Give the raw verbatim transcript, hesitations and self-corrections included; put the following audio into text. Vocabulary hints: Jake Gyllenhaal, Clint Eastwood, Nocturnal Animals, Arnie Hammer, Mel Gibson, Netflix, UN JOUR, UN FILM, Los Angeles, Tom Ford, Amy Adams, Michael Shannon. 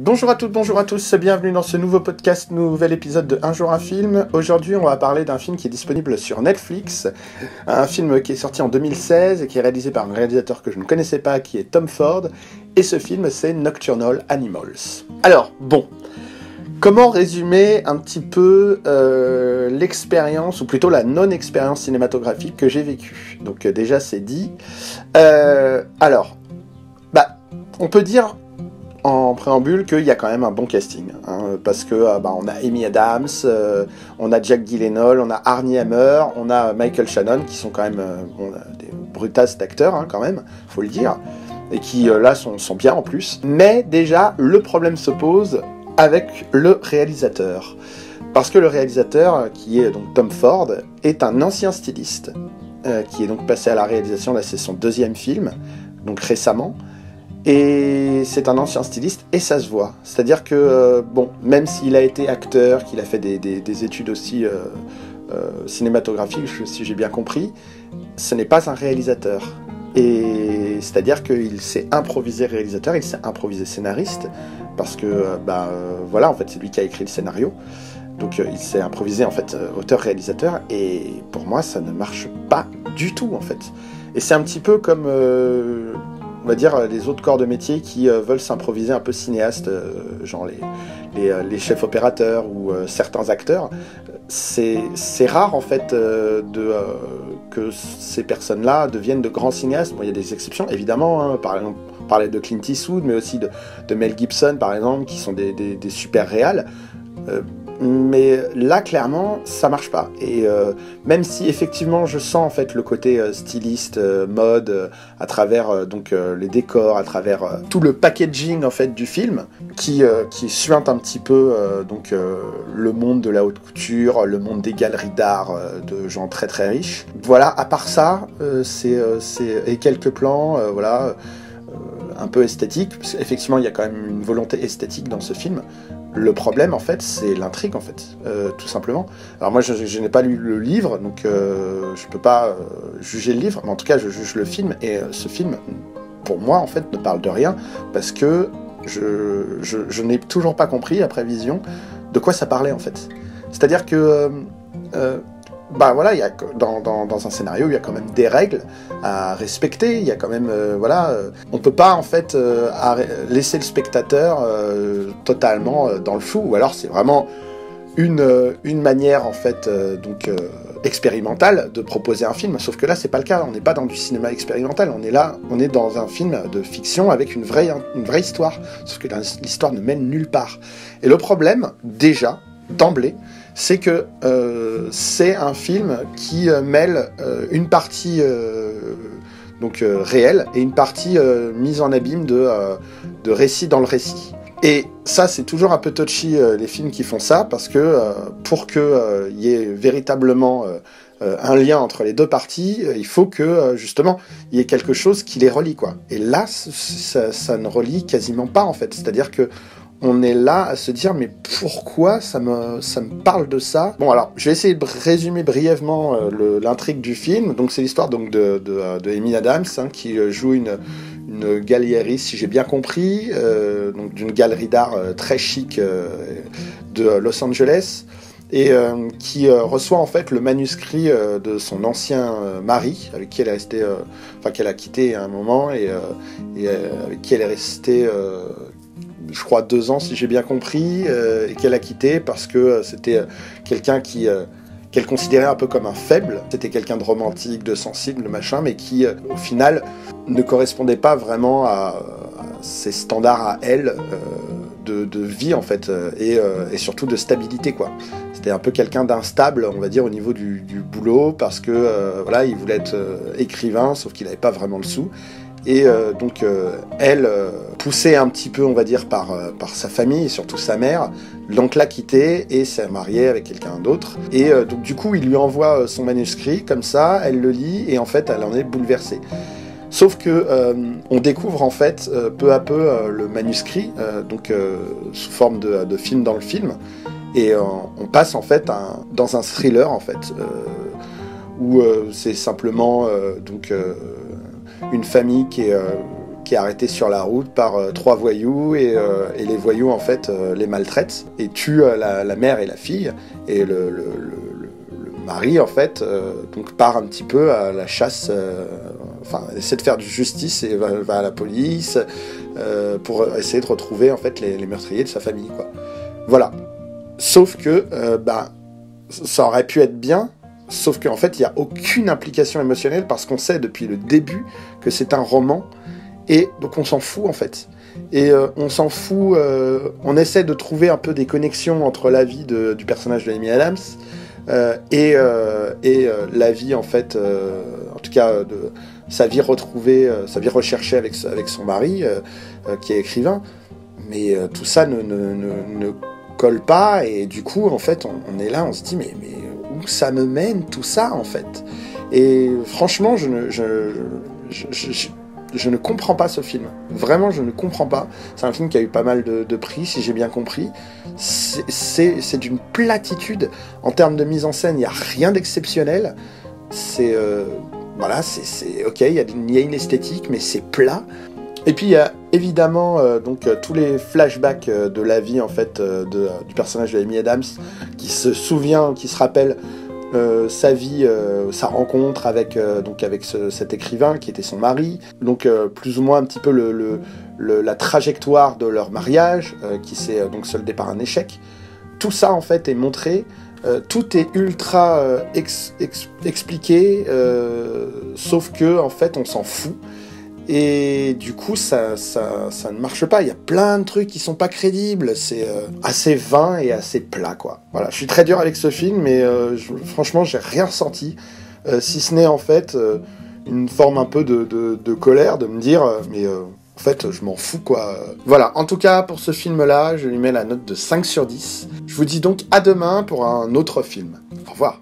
Bonjour à toutes, bonjour à tous, bienvenue dans ce nouveau podcast, nouvel épisode de Un jour un film. Aujourd'hui on va parler d'un film qui est disponible sur Netflix, un film qui est sorti en deux mille seize et qui est réalisé par un réalisateur que je ne connaissais pas, qui est Tom Ford, et ce film c'est Nocturnal Animals. Alors, bon, comment résumer un petit peu euh, l'expérience, ou plutôt la non-expérience cinématographique que j'ai vécue? Donc euh, déjà c'est dit. Euh, alors, bah, on peut dire en préambule qu'il y a quand même un bon casting, hein, parce que bah, on a Amy Adams, euh, on a Jake Gyllenhaal, on a Arnie Hammer, on a Michael Shannon, qui sont quand même euh, bon, des brutasses d'acteurs, hein, quand même, faut le dire, et qui euh, là sont, sont bien en plus. Mais déjà, le problème se pose avec le réalisateur, parce que le réalisateur, qui est donc Tom Ford, est un ancien styliste, euh, qui est donc passé à la réalisation, là c'est son deuxième film, donc récemment, et c'est un ancien styliste, et ça se voit, c'est-à-dire que, euh, bon, même s'il a été acteur, qu'il a fait des, des, des études aussi euh, euh, cinématographiques, si j'ai bien compris, ce n'est pas un réalisateur. Et c'est-à-dire qu'il s'est improvisé réalisateur, il s'est improvisé scénariste, parce que, bah, euh, voilà, en fait, c'est lui qui a écrit le scénario. Donc, euh, il s'est improvisé, en fait, euh, auteur-réalisateur, et pour moi, ça ne marche pas du tout, en fait. Et c'est un petit peu comme, euh, on va dire, les autres corps de métier qui euh, veulent s'improviser un peu cinéaste, euh, genre les, les, euh, les chefs opérateurs ou euh, certains acteurs. C'est, c'est rare, en fait, euh, de... Euh, que ces personnes-là deviennent de grands cinéastes. Bon, il y a des exceptions, évidemment, hein, par exemple, on parlait de Clint Eastwood, mais aussi de, de Mel Gibson, par exemple, qui sont des, des, des super réals. Euh, mais là, clairement, ça marche pas. Et euh, même si, effectivement, je sens en fait le côté euh, styliste, euh, mode, euh, à travers euh, donc, euh, les décors, à travers euh, tout le packaging en fait, du film, qui, euh, qui suinte un petit peu euh, donc, euh, le monde de la haute couture, le monde des galeries d'art, euh, de gens très très riches. Voilà, à part ça, euh, c'est, euh, c'est, et quelques plans, euh, voilà... un peu esthétique, parce qu'effectivement il y a quand même une volonté esthétique dans ce film. Le problème en fait c'est l'intrigue en fait, euh, tout simplement. Alors moi je, je n'ai pas lu le livre, donc euh, je peux pas euh, juger le livre, mais en tout cas je juge le film, et euh, ce film pour moi en fait ne parle de rien, parce que je, je, je n'ai toujours pas compris après vision de quoi ça parlait en fait. C'est-à-dire que euh, euh, bah voilà, y a, dans, dans, dans un scénario, il y a quand même des règles à respecter, il y a quand même, euh, voilà, euh, on peut pas en fait euh, laisser le spectateur euh, totalement euh, dans le flou, ou alors c'est vraiment une, euh, une manière en fait, euh, donc, euh, expérimentale de proposer un film, sauf que là c'est pas le cas, on n'est pas dans du cinéma expérimental, on est là, on est dans un film de fiction avec une vraie, une vraie histoire, sauf que l'histoire ne mène nulle part. Et le problème, déjà, d'emblée, c'est que euh, c'est un film qui euh, mêle euh, une partie euh, donc, euh, réelle et une partie euh, mise en abîme de, euh, de récit dans le récit. Et ça, c'est toujours un peu touchy, euh, les films qui font ça, parce que euh, pour qu'il euh, y ait véritablement euh, euh, un lien entre les deux parties, euh, il faut que, euh, justement, il y ait quelque chose qui les relie, quoi. Et là, ça, ça ne relie quasiment pas, en fait. C'est-à-dire que on est là à se dire, mais pourquoi ça me, ça me parle de ça? Bon, alors, je vais essayer de résumer brièvement euh, le, l'intrigue du film. Donc, c'est l'histoire donc, de, de, de Amy Adams, hein, qui joue une, une galérière, si j'ai bien compris, euh, donc, d'une galerie d'art euh, très chic euh, de Los Angeles, et euh, qui euh, reçoit en fait le manuscrit euh, de son ancien euh, mari, avec qui elle est restée, euh, enfin, qu'elle a quitté à un moment, et, euh, et euh, avec qui elle est restée... Euh, je crois deux ans si j'ai bien compris, euh, et qu'elle a quitté parce que euh, c'était euh, quelqu'un qui euh, qu'elle considérait un peu comme un faible. C'était quelqu'un de romantique, de sensible, machin, mais qui euh, au final ne correspondait pas vraiment à, à ses standards à elle euh, de, de vie en fait, euh, et, euh, et surtout de stabilité quoi. C'était un peu quelqu'un d'instable, on va dire, au niveau du, du boulot, parce que euh, voilà, il voulait être euh, écrivain, sauf qu'il n'avait pas vraiment le sou. Et euh, donc, euh, elle, euh, poussée un petit peu, on va dire, par, euh, par sa famille, et surtout sa mère, donc l'a quittée et s'est mariée avec quelqu'un d'autre. Et euh, donc, du coup, il lui envoie euh, son manuscrit, comme ça, elle le lit, et en fait, elle en est bouleversée. Sauf que euh, on découvre, en fait, euh, peu à peu, euh, le manuscrit, euh, donc euh, sous forme de, de film dans le film, et euh, on passe, en fait, un, dans un thriller, en fait, euh, où euh, c'est simplement, euh, donc... Euh, une famille qui est, euh, qui est arrêté sur la route par euh, trois voyous et, euh, et les voyous en fait euh, les maltraitent et tuent euh, la, la mère et la fille, et le, le, le, le mari en fait euh, donc part un petit peu à la chasse, euh, enfin essaie de faire justice et va, va à la police euh, pour essayer de retrouver en fait les, les meurtriers de sa famille, quoi. Voilà. Sauf que euh, bah, ça aurait pu être bien. Sauf qu'en fait, il n'y a aucune implication émotionnelle parce qu'on sait depuis le début que c'est un roman. Et donc on s'en fout en fait. Et euh, on s'en fout, euh, on essaie de trouver un peu des connexions entre la vie de, du personnage de Amy Adams euh, et, euh, et euh, la vie en fait, euh, en tout cas, euh, de sa vie retrouvée, euh, sa vie recherchée avec, avec son mari euh, euh, qui est écrivain. Mais euh, tout ça ne, ne, ne, ne colle pas et du coup, en fait, on, on est là, on se dit mais... mais où ça me mène tout ça en fait, et franchement je ne, je, je, je, je, je ne comprends pas ce film, vraiment je ne comprends pas. C'est un film qui a eu pas mal de, de prix si j'ai bien compris. C'est, c'est, c'est d'une platitude en termes de mise en scène, il n'y a rien d'exceptionnel. C'est euh, voilà, c'est, c'est ok, il y a, il y a une esthétique mais c'est plat. Et puis il y a évidemment euh, donc, euh, tous les flashbacks euh, de la vie en fait, euh, de, euh, du personnage de Amy Adams qui se souvient, qui se rappelle euh, sa vie, euh, sa rencontre avec, euh, donc, avec ce, cet écrivain qui était son mari. Donc euh, plus ou moins un petit peu le, le, le, la trajectoire de leur mariage euh, qui s'est euh, donc soldé par un échec. Tout ça en fait est montré, euh, tout est ultra euh, ex, ex, expliqué, euh, sauf que en fait on s'en fout. Et du coup, ça, ça, ça ne marche pas. Il y a plein de trucs qui sont pas crédibles. C'est euh, assez vain et assez plat, quoi. Voilà, je suis très dur avec ce film, mais euh, je, franchement, j'ai rien ressenti. Euh, si ce n'est, en fait, euh, une forme un peu de, de, de colère, de me dire, euh, mais euh, en fait, je m'en fous, quoi. Voilà, en tout cas, pour ce film-là, je lui mets la note de cinq sur dix. Je vous dis donc à demain pour un autre film. Au revoir.